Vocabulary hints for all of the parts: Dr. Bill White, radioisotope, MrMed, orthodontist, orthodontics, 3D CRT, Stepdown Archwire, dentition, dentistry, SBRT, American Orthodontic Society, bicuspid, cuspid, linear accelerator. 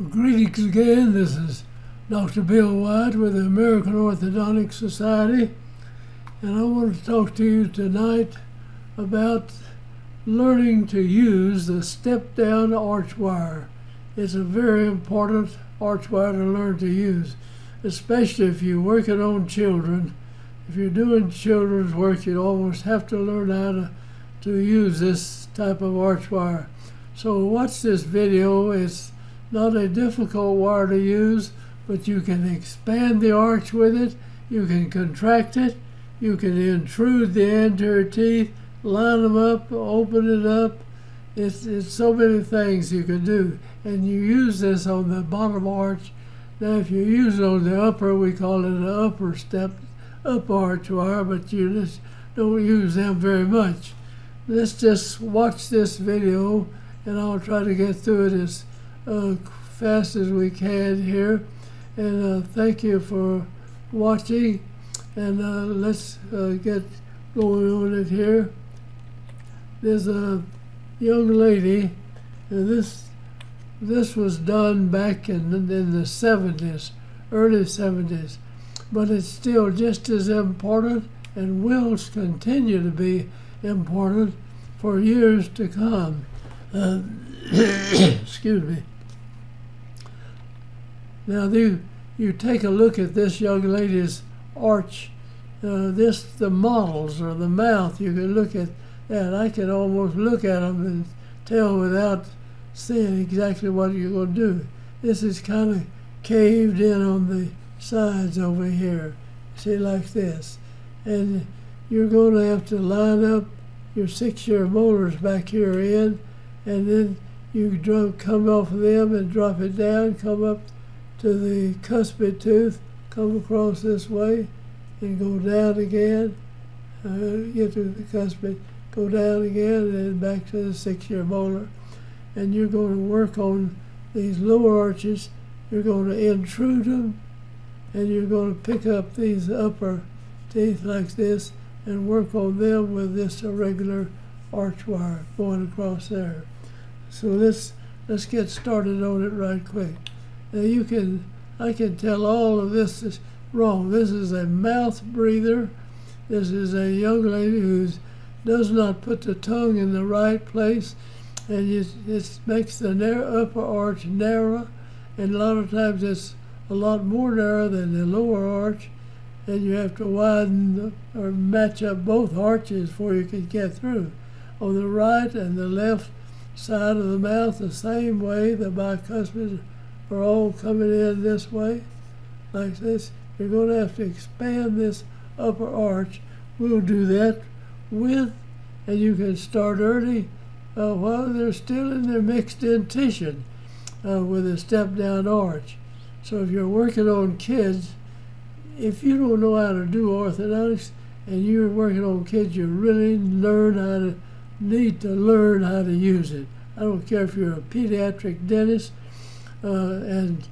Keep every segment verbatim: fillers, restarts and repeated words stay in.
Well, greetings again. This is Doctor Bill White with the American Orthodontic Society, and I want to talk to you tonight about learning to use the step-down archwire. It's a very important archwire to learn to use, especially if you're working on children. If you're doing children's work, you almost have to learn how to, to use this type of archwire. So watch this video. It's not a difficult wire to use, but you can expand the arch with it, you can contract it, you can intrude the anterior teeth, line them up, open it up. It's, it's so many things you can do. And you use this on the bottom arch. Now if you use it on the upper, we call it an upper step, up arch wire, but you just don't use them very much. Let's just watch this video, and I'll try to get through it as Uh, fast as we can here, and uh, thank you for watching, and uh, let's uh, get going on it here. There's a young lady, and this this was done back in, in the seventies, early seventies, but it's still just as important and will continue to be important for years to come. Uh, excuse me. Now, the, you take a look at this young lady's arch. Uh, this, the models or the mouth, you can look at that. I can almost look at them and tell without seeing exactly what you're going to do. This is kind of caved in on the sides over here. See, like this. And you're going to have to line up your six-year molars back here in, and then you drop, come off of them and drop it down, come up to the cuspid tooth, come across this way, and go down again, uh, get to the cuspid, go down again, and then back to the six-year molar. And you're going to work on these lower arches. You're going to intrude them, and you're going to pick up these upper teeth like this and work on them with this irregular arch wire going across there. So let's, let's get started on it right quick. Now you can, I can tell all of this is wrong. This is a mouth breather. This is a young lady who does not put the tongue in the right place, and it, it makes the narrow, upper arch narrow, and a lot of times it's a lot more narrow than the lower arch, and you have to widen or match up both arches before you can get through. On the right and the left side of the mouth, the same way, the bicuspid are all coming in this way, like this. You're going to have to expand this upper arch. We'll do that with, and you can start early uh, while they're still in their mixed dentition uh, with a step-down arch. So if you're working on kids, if you don't know how to do orthodontics and you're working on kids, you really learn how to, need to learn how to use it. I don't care if you're a pediatric dentist, Uh, and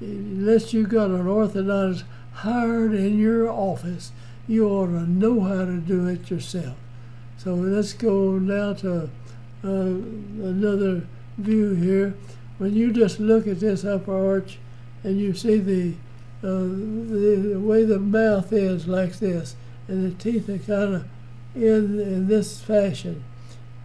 unless you got an orthodontist hired in your office, you ought to know how to do it yourself. So let's go now to uh, another view here. When you just look at this upper arch and you see the, uh, the way the mouth is like this, and the teeth are kind of in, in this fashion,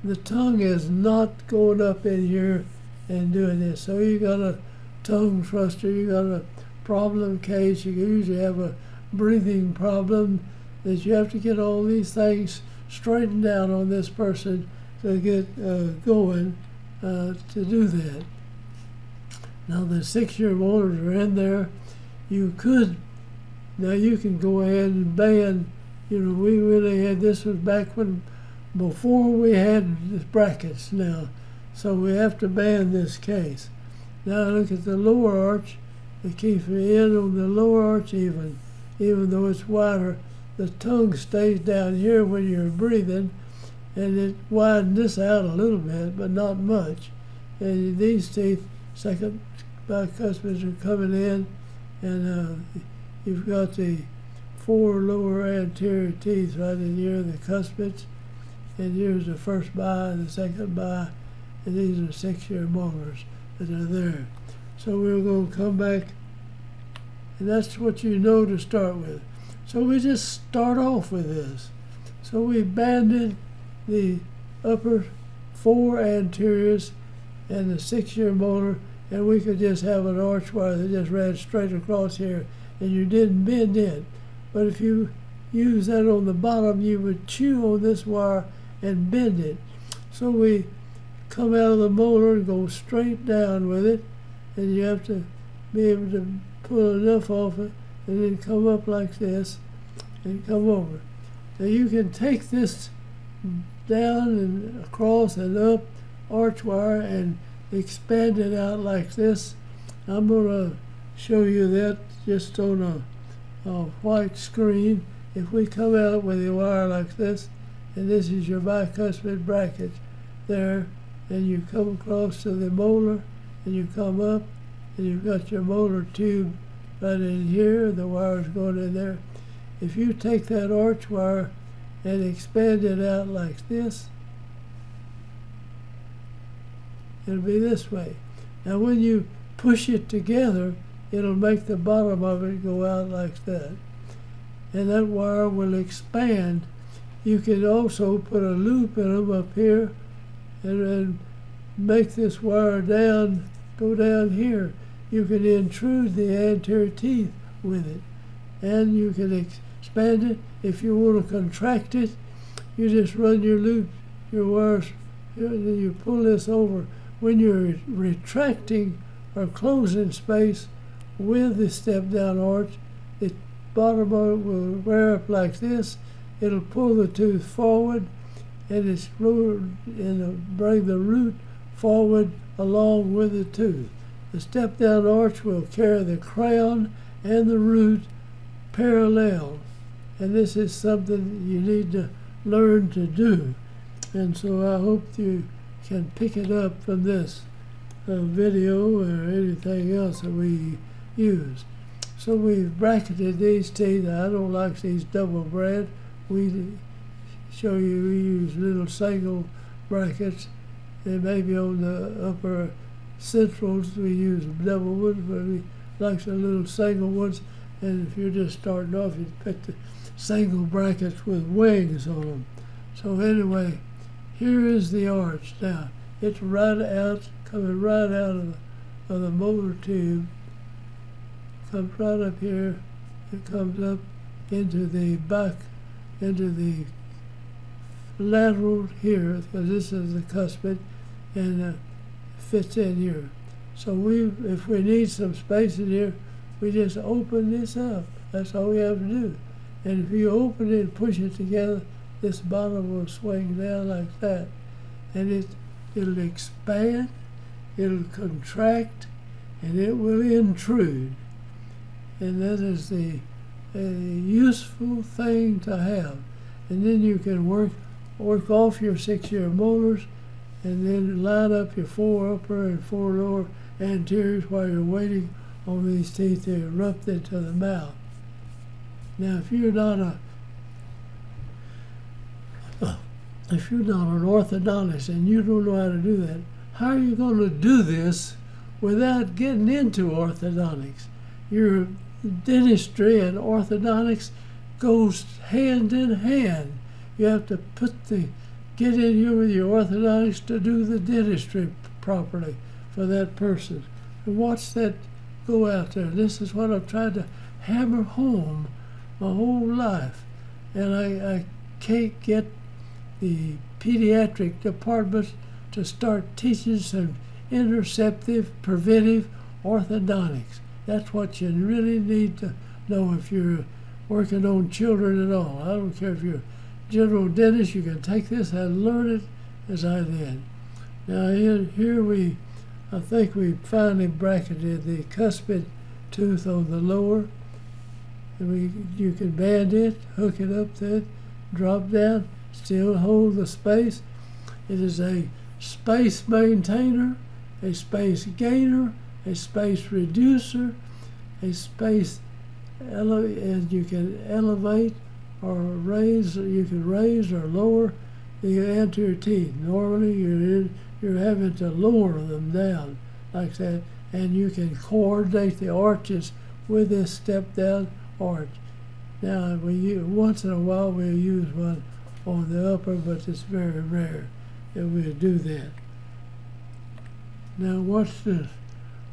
the tongue is not going up in here and doing this. So you got a tongue thruster, you got a problem case, you usually have a breathing problem, that you have to get all these things straightened out on this person to get uh, going uh, to do that. Now the six-year molars are in there. You could, now you can go ahead and band, you know, we really had, this was back when, before we had brackets now. So we have to band this case. Now look at the lower arch. The key for the end on the lower arch even, even though it's wider, the tongue stays down here when you're breathing, and it widens this out a little bit, but not much. And these teeth, second bicuspids are coming in, and uh, you've got the four lower anterior teeth right in here, the cuspids, and here's the first bi, the second bi, and these are six-year molars that are there. So we're going to come back, and that's what you know to start with. So we just start off with this. So we banded the upper four anteriors and the six-year molar, and we could just have an arch wire that just ran straight across here, and you didn't bend in. But if you use that on the bottom, you would chew on this wire and bend it. So we come out of the molar and go straight down with it, and you have to be able to pull enough off it, and then come up like this and come over. Now you can take this down and across and up arch wire and expand it out like this. I'm going to show you that just on a, a white screen. If we come out with the wire like this, and this is your bicuspid bracket there, and you come across to the molar, and you come up, and you've got your molar tube right in here, the wire's going in there. If you take that arch wire and expand it out like this, it'll be this way. Now when you push it together, it'll make the bottom of it go out like that. And that wire will expand. You can also put a loop in them up here and, and make this wire down, go down here. You can intrude the anterior teeth with it. And you can expand it. If you want to contract it, you just run your loop, your wires, and you pull this over. When you're retracting or closing space with the step-down arch, the bottom of it will wear up like this. It'll pull the tooth forward, and it's and bring the root forward along with the tooth. The step-down arch will carry the crown and the root parallel, and this is something you need to learn to do. And so I hope you can pick it up from this uh, video or anything else that we use. So we've bracketed these teeth. I don't like these double braid. We show you we use little single brackets, and maybe on the upper centrals we use double ones, but we like the little single ones. And if you're just starting off, you pick the single brackets with wings on them. So anyway, here is the arch now. It's right out, coming right out of the, of the molar tube. Comes right up here. It comes up into the back, into the lateral here, because this is the cuspid, and uh, fits in here. So we, if we need some space in here, we just open this up. That's all we have to do. And if you open it and push it together, this bottom will swing down like that, and it, it'll expand, it'll contract, and it will intrude. And that is the a useful thing to have. And then you can work, work off your six-year molars, and then line up your four upper and four lower anteriors while you're waiting on these teeth to erupt into the mouth. Now, if you're not a If you're not an orthodontist and you don't know how to do that, how are you going to do this without getting into orthodontics? Your dentistry and orthodontics goes hand in hand. You have to put the get in here with your orthodontics to do the dentistry properly for that person. And watch that go out there. This is what I've tried to hammer home my whole life, and I, I can't get the pediatric departments to start teaching some interceptive, preventive orthodontics. That's what you really need to know if you're working on children at all. I don't care if you're a general dentist, you can take this and learn it as I did. Now here, here we, I think we finally bracketed the cuspid tooth on the lower, and we, you can band it, hook it up to it, drop down, still hold the space. It is a space maintainer, a space gainer, a space reducer, a space, and you can elevate or raise, you can raise or lower the anterior teeth. Normally you're, in, you're having to lower them down like that, and you can coordinate the arches with this step down arch. Now, we use, once in a while we'll use one on the upper, but it's very rare that we'll do that. Now watch this.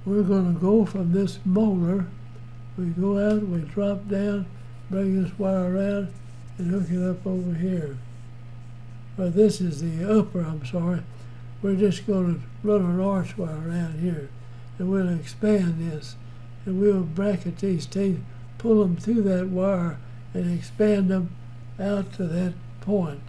We're going to go from this molar. We go out, we drop down, bring this wire around, and hook it up over here. Well, this is the upper, I'm sorry. We're just going to run an arch wire around here, and we'll expand this, and we'll bracket these teeth, pull them through that wire, and expand them out to that point.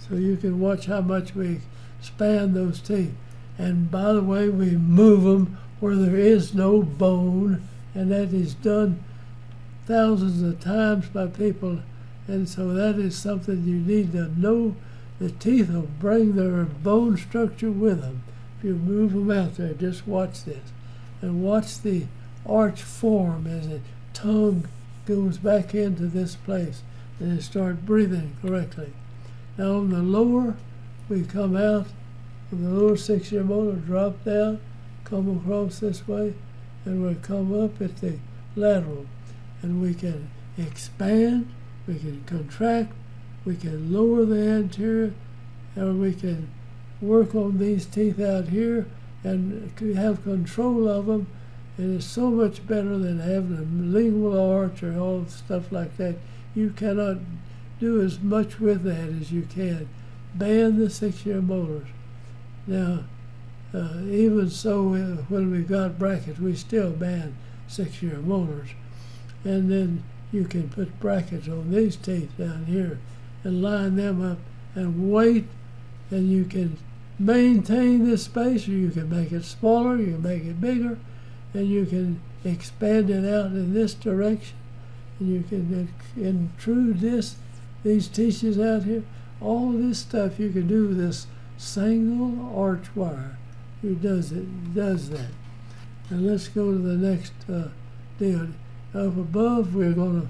So you can watch how much we expand those teeth. And by the way, we move them where there is no bone, and that is done thousands of times by people, and so that is something you need to know. The teeth will bring their bone structure with them. If you move them out there, just watch this. And watch the arch form as the tongue goes back into this place and it starts breathing correctly. Now on the lower, we come out from the lower six-year molar, drop down, come across this way, and we'll come up at the lateral. And we can expand, we can contract, we can lower the anterior, and we can work on these teeth out here and have control of them. And it's so much better than having a lingual arch or all stuff like that. You cannot do as much with that as you can. Ban the six-year molars. Now, uh, even so, we, when we got brackets, we still ban six-year molars. And then you can put brackets on these teeth down here and line them up and wait, and you can maintain this space, or you can make it smaller, you can make it bigger, and you can expand it out in this direction, and you can intrude this, these teeth out here. All this stuff you can do with this single arch wire. Who does it? Does that? And let's go to the next uh, deal. Up above, we're going to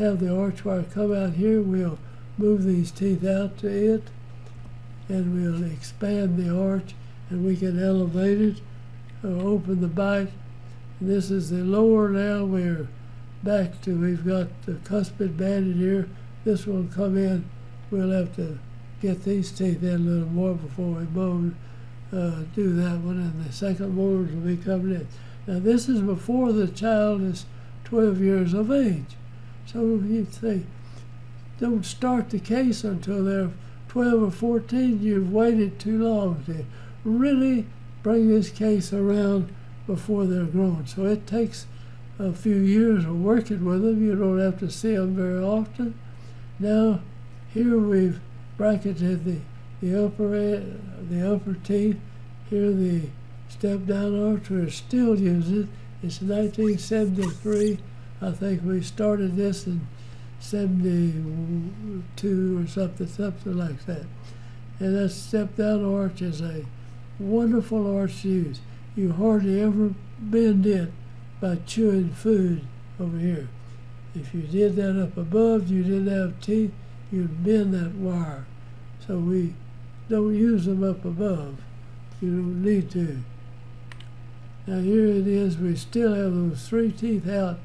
have the arch wire come out here. We'll move these teeth out to it, and we'll expand the arch, and we can elevate it, or open the bite. And this is the lower now. We're back to, we've got the cuspid banded here. This will come in. We'll have to get these teeth in a little more before we bone, uh, do that one, and the second molars will be coming in. Now this is before the child is twelve years of age. So you'd say, don't start the case until they're twelve or fourteen. You've waited too long to really bring this case around before they're grown. So it takes a few years of working with them. You don't have to see them very often. Now here we've bracketed the, the, upper, the upper teeth. Here the step down archwire still uses it. It's nineteen seventy-three. I think we started this in seventy-two or something, something like that. And that step down arch is a wonderful arch to use. You hardly ever bend it by chewing food over here. If you did that up above, you didn't have teeth, you'd bend that wire. So we don't use them up above. You don't need to. Now here it is, we still have those three teeth out,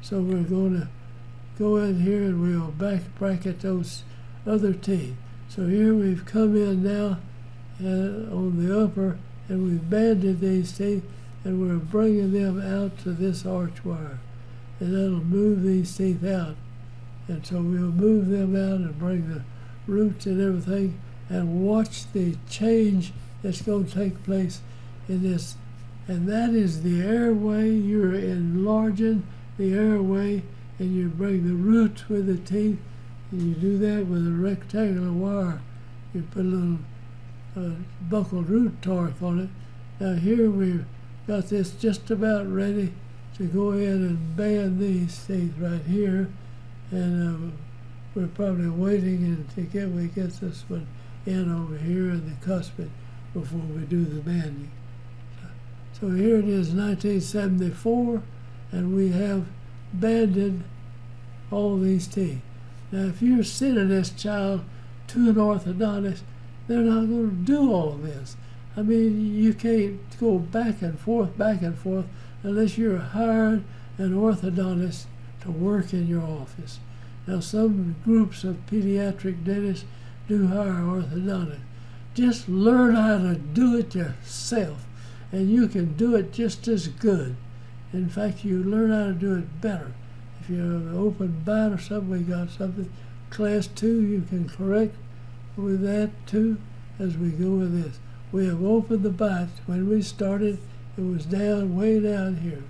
so we're going to go in here and we'll back bracket those other teeth. So here we've come in now uh, on the upper, and we've banded these teeth, and we're bringing them out to this arch wire. And that'll move these teeth out. And so we'll move them out and bring the roots and everything, and watch the change that's going to take place in this. And that is the airway. You're enlarging the airway, and you bring the roots with the teeth, and you do that with a rectangular wire. You put a little uh, buckled root torque on it. Now here we've got this just about ready to go in and band these teeth right here, and uh, we're probably waiting until we get this one in over here in the cuspid before we do the banding. So here it is, nineteen seventy-four, and we have banded all these teeth. Now, if you're sending this child to an orthodontist, they're not going to do all this. I mean, you can't go back and forth, back and forth, unless you're hired an orthodontist to work in your office. Now, some groups of pediatric dentists do hire orthodontists. Just learn how to do it yourself, and you can do it just as good. In fact, you learn how to do it better. If you're an open bite or something, we got something, class two, you can correct with that too as we go with this. We have opened the bite. When we started, it was down, way down here.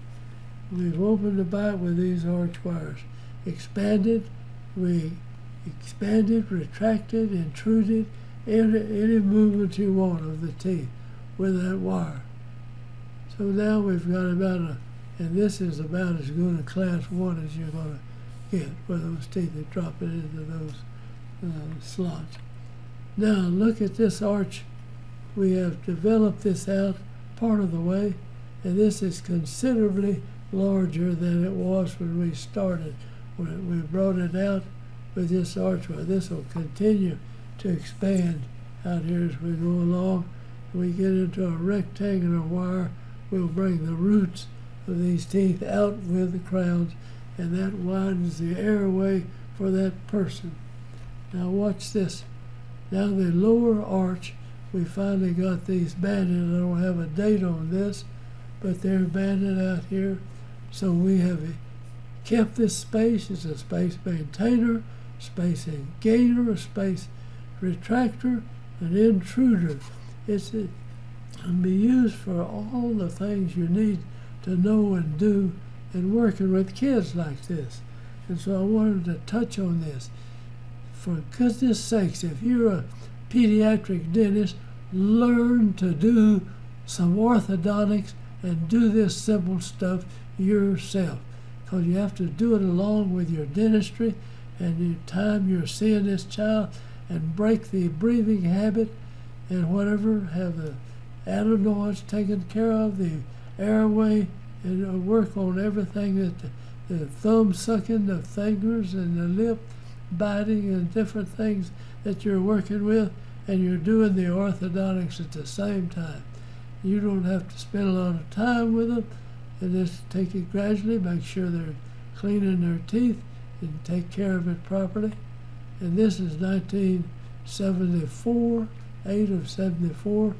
We've opened the bite with these arch wires. Expanded, we expanded, retracted, intruded, any, any movement you want of the teeth with that wire. So now we've got about a, and this is about as good a class one as you're going to get for those teeth that drop it into those uh, slots. Now look at this arch. We have developed this out part of the way, and this is considerably larger than it was when we started. When we brought it out with this archway, this will continue to expand out here as we go along. When we get into a rectangular wire, we'll bring the roots of these teeth out with the crowns, and that widens the airway for that person. Now watch this. Now the lower arch, we finally got these banded. I don't have a date on this, but they're banded out here. So we have a kept this space as a space maintainer, space engainer, a space retractor, an intruder. It's, it can be used for all the things you need to know and do in working with kids like this. And so I wanted to touch on this. For goodness sakes, if you're a pediatric dentist, learn to do some orthodontics and do this simple stuff yourself. Because you have to do it along with your dentistry and the time you're seeing this child, and break the breathing habit and whatever, have the adenoids taken care of, the airway, and work on everything, that the, the thumb sucking, the fingers and the lip biting and different things that you're working with, and you're doing the orthodontics at the same time. You don't have to spend a lot of time with them. And just take it gradually, make sure they're cleaning their teeth and take care of it properly. And this is nineteen seventy-four, eight of seventy-four,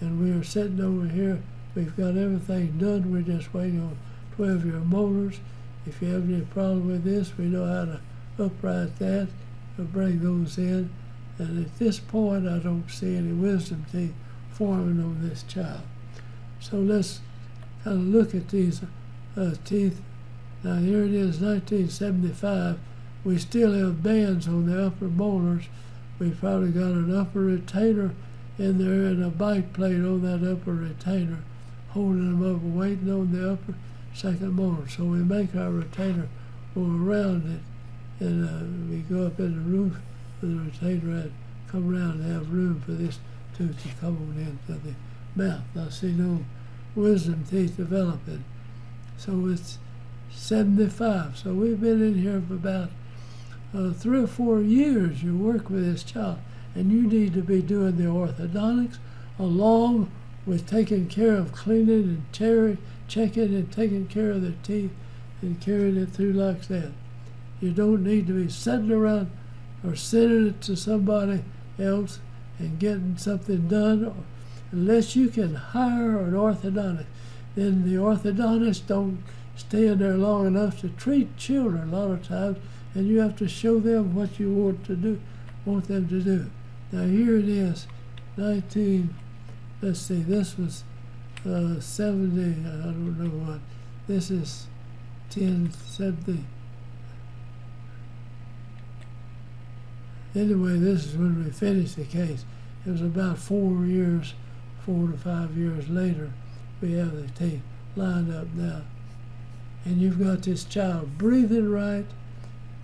and we are sitting over here. We've got everything done. We're just waiting on twelve-year molars. If you have any problem with this, we know how to upright that and bring those in. And at this point, I don't see any wisdom teeth forming on this child. So let's kind of look at these uh, teeth. Now here it is, nineteen seventy-five. We still have bands on the upper molars. We've probably got an upper retainer in there and a bite plate on that upper retainer, holding them up, waiting on the upper second molar. So we make our retainer go around it, and uh, we go up in the roof of the retainer and come around and have room for this tooth to come on into the mouth. I see no wisdom teeth developing. So it's seventy-five. So we've been in here for about uh, three or four years. You work with this child, and you need to be doing the orthodontics along with taking care of cleaning and tearing, checking and taking care of the teeth and carrying it through like that. You don't need to be sitting around or sending it to somebody else and getting something done. Or unless you can hire an orthodontist, then the orthodontists don't stay in there long enough to treat children a lot of times, and you have to show them what you want to do, want them to do. Now here it is, nineteen. Let's see. This was uh, seventy. I don't know what. This is ten seventy. Anyway, this is when we finished the case. It was about four years. Four to five years later, we have the teeth lined up now. And you've got this child breathing right,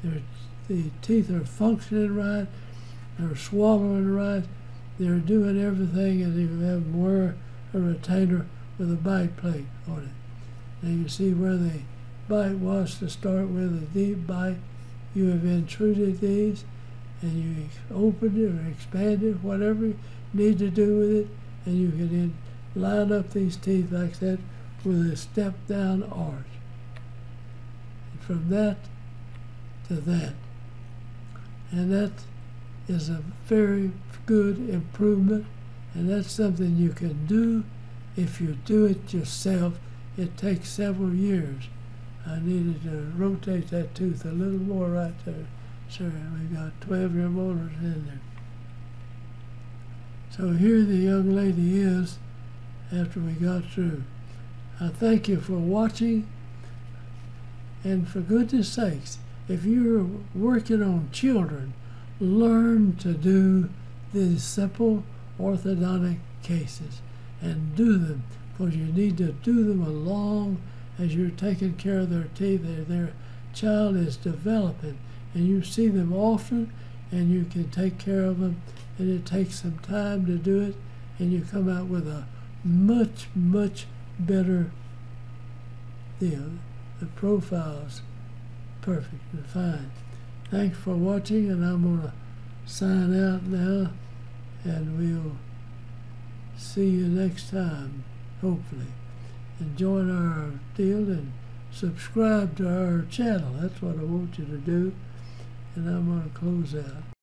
their, the teeth are functioning right, they're swallowing right, they're doing everything, and you have them wear a retainer with a bite plate on it. Now you see where the bite was to start with, a deep bite. You have intruded these, and you opened it or expanded, whatever you need to do with it. and you can then line up these teeth like that with a step down arch. And from that to that. And that is a very good improvement, and that's something you can do if you do it yourself. It takes several years. I needed to rotate that tooth a little more right there. Sure, we got twelve-year-olders in there. So here the young lady is after we got through. I thank you for watching, and for goodness sakes, if you're working on children, learn to do these simple orthodontic cases and do them, because you need to do them along as you're taking care of their teeth. Their child is developing, and you see them often, and you can take care of them, and it takes some time to do it, and you come out with a much, much better deal. The profile's perfect and fine. Thanks for watching, and I'm going to sign out now, and we'll see you next time, hopefully. And join our deal and subscribe to our channel. That's what I want you to do. And I'm going to close out.